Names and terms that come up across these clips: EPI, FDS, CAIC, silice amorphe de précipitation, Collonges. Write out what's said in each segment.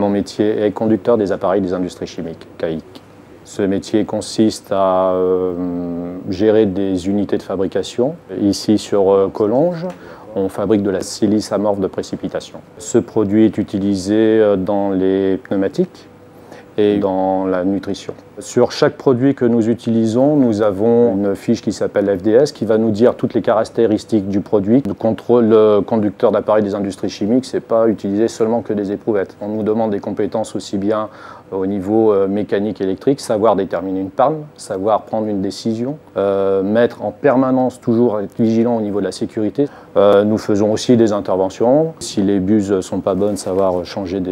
Mon métier est conducteur des appareils des industries chimiques, CAIC. Ce métier consiste à gérer des unités de fabrication. Ici sur Collonges, on fabrique de la silice amorphe de précipitation. Ce produit est utilisé dans les pneumatiques et dans la nutrition. Sur chaque produit que nous utilisons, nous avons une fiche qui s'appelle FDS qui va nous dire toutes les caractéristiques du produit. Contre le conducteur d'appareil des industries chimiques, c'est pas utiliser seulement que des éprouvettes. On nous demande des compétences aussi bien au niveau mécanique électrique, savoir déterminer une panne, savoir prendre une décision, mettre en permanence, toujours être vigilant au niveau de la sécurité. Nous faisons aussi des interventions. Si les buses sont pas bonnes, savoir changer,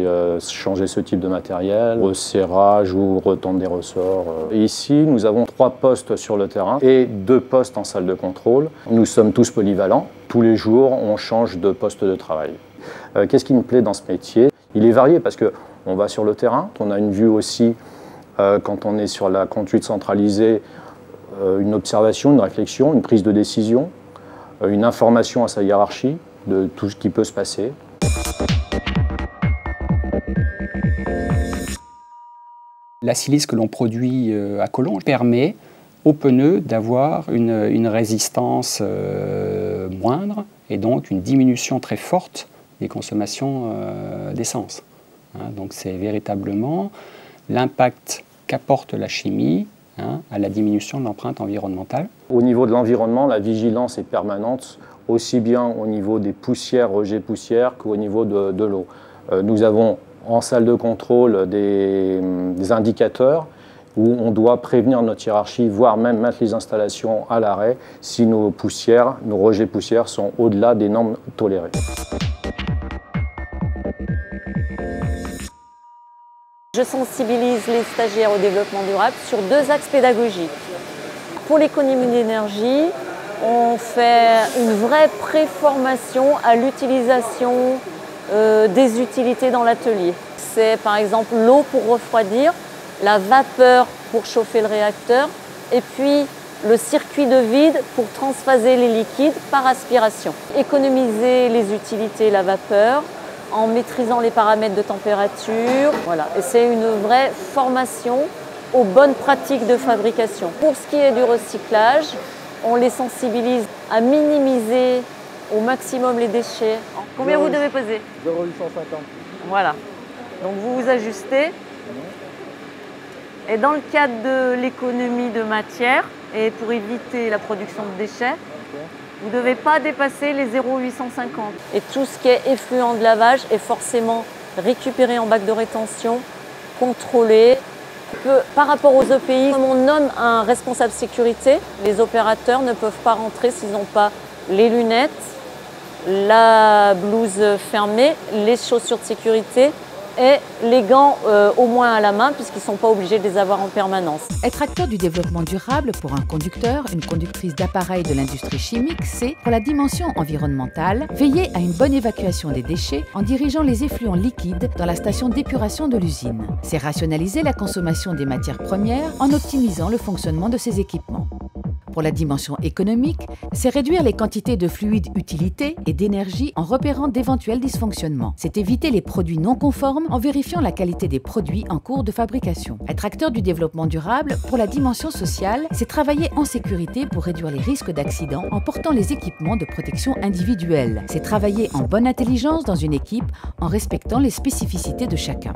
changer ce type de matériel, serrage ou retendre des ressorts. Ici, nous avons 3 postes sur le terrain et 2 postes en salle de contrôle. Nous sommes tous polyvalents. Tous les jours, on change de poste de travail. Qu'est-ce qui me plaît dans ce métier? Il est varié parce que on va sur le terrain, on a une vue aussi, quand on est sur la conduite centralisée, une observation, une réflexion, une prise de décision, une information à sa hiérarchie de tout ce qui peut se passer. La silice que l'on produit à Collonges permet aux pneus d'avoir une résistance moindre et donc une diminution très forte des consommations d'essence. Hein, donc c'est véritablement l'impact qu'apporte la chimie à la diminution de l'empreinte environnementale. Au niveau de l'environnement, la vigilance est permanente, aussi bien au niveau des poussières, rejets poussières, qu'au niveau de l'eau. Nous avons en salle de contrôle des indicateurs où on doit prévenir notre hiérarchie, voire même mettre les installations à l'arrêt si nos poussières, nos rejets poussières sont au-delà des normes tolérées. Je sensibilise les stagiaires au développement durable sur 2 axes pédagogiques. Pour l'économie d'énergie, on fait une vraie préformation à l'utilisation des utilités dans l'atelier. C'est par exemple l'eau pour refroidir, la vapeur pour chauffer le réacteur et puis le circuit de vide pour transphaser les liquides par aspiration. Économiser les utilités et la vapeur, en maîtrisant les paramètres de température. Voilà. Et c'est une vraie formation aux bonnes pratiques de fabrication. Pour ce qui est du recyclage, on les sensibilise à minimiser au maximum les déchets. Combien vous devez peser? 0,850. Voilà. Donc vous vous ajustez. Et dans le cadre de l'économie de matière, et pour éviter la production de déchets, vous ne devez pas dépasser les 0,850. Et tout ce qui est effluent de lavage est forcément récupéré en bac de rétention, contrôlé. Par rapport aux EPI, comme on nomme un responsable sécurité, les opérateurs ne peuvent pas rentrer s'ils n'ont pas les lunettes, la blouse fermée, les chaussures de sécurité et les gants au moins à la main puisqu'ils ne sont pas obligés de les avoir en permanence. Être acteur du développement durable pour un conducteur, une conductrice d'appareils de l'industrie chimique, c'est, pour la dimension environnementale, veiller à une bonne évacuation des déchets en dirigeant les effluents liquides dans la station d'épuration de l'usine. C'est rationaliser la consommation des matières premières en optimisant le fonctionnement de ces équipements. Pour la dimension économique, c'est réduire les quantités de fluides utilité et d'énergie en repérant d'éventuels dysfonctionnements. C'est éviter les produits non conformes en vérifiant la qualité des produits en cours de fabrication. Être acteur du développement durable, pour la dimension sociale, c'est travailler en sécurité pour réduire les risques d'accidents en portant les équipements de protection individuelle. C'est travailler en bonne intelligence dans une équipe en respectant les spécificités de chacun.